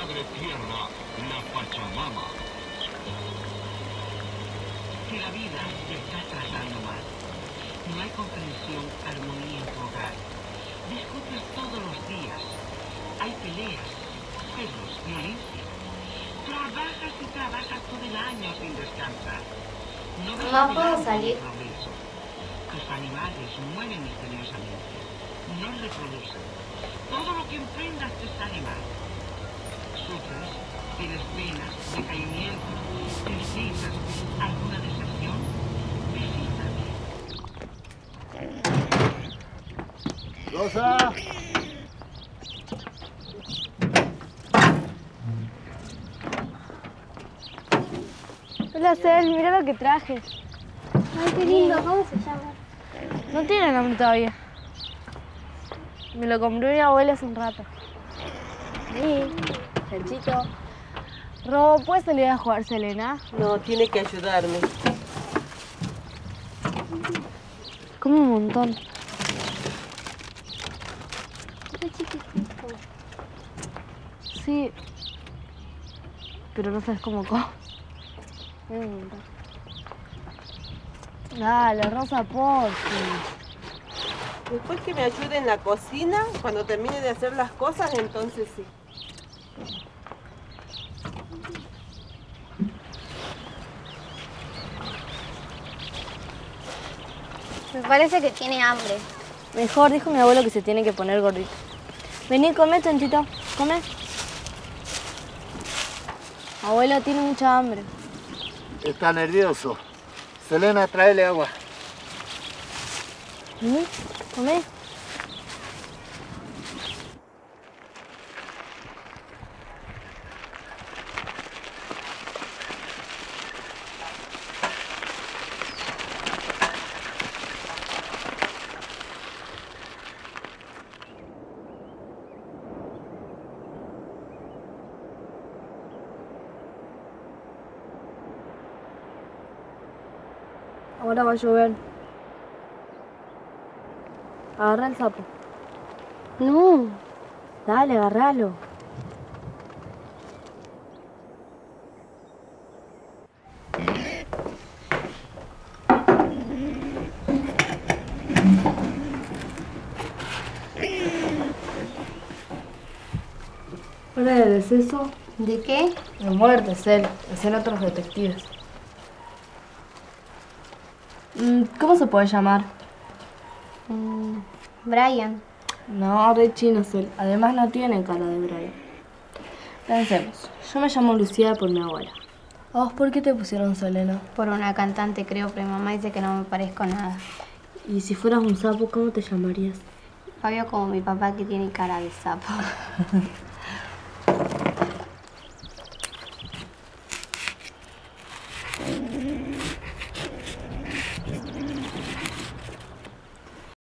Madre Tierra, la Pachamama. Que la vida te está tratando mal. No hay comprensión, armonía en tu hogar. Discutes todos los días. Hay peleas, celos, violencia. Trabajas y trabajas todo el año sin descansar. No ves progreso. Tus animales mueren misteriosamente. No reproducen. Todo lo que emprendas te sale mal. Sufres, tienes penas, decaimiento, tristezas, alguna decepción. Visítame. ¡Rosa! Hola, Cel, mira lo que traje. Ay, qué lindo, ¿cómo se llama? No tiene nombre todavía. Me lo compró mi abuela hace un rato. Sí, chanchito. Robo, ¿puedes salir a jugar, Selena? No, tiene que ayudarme. Como un montón. Está chiquitito. Sí. Pero no sabes cómo come. Un montón. Dale, Rosa, por fin. Después que me ayude en la cocina, cuando termine de hacer las cosas, entonces sí. Me parece que tiene hambre. Mejor, dijo mi abuelo que se tiene que poner gordito. Vení, come, chanchito. Come. Abuelo, tiene mucha hambre. Está nervioso. Selena, tráele agua. ¿Sí? ¿Comé? Ahora va a llover. Agarra el sapo. No. Dale, agárralo. ¿Hora de deceso? ¿De qué? De muerte, Cel. Hacen otros detectives. ¿Cómo se puede llamar? Brian. No, re chino es él. Además no tiene cara de Brian. Pensemos. Yo me llamo Lucía por mi abuela. ¿A vos por qué te pusieron Selena? Por una cantante, creo, pero mi mamá dice que no me parezco nada. Y si fueras un sapo, ¿cómo te llamarías? Fabio, como mi papá, que tiene cara de sapo.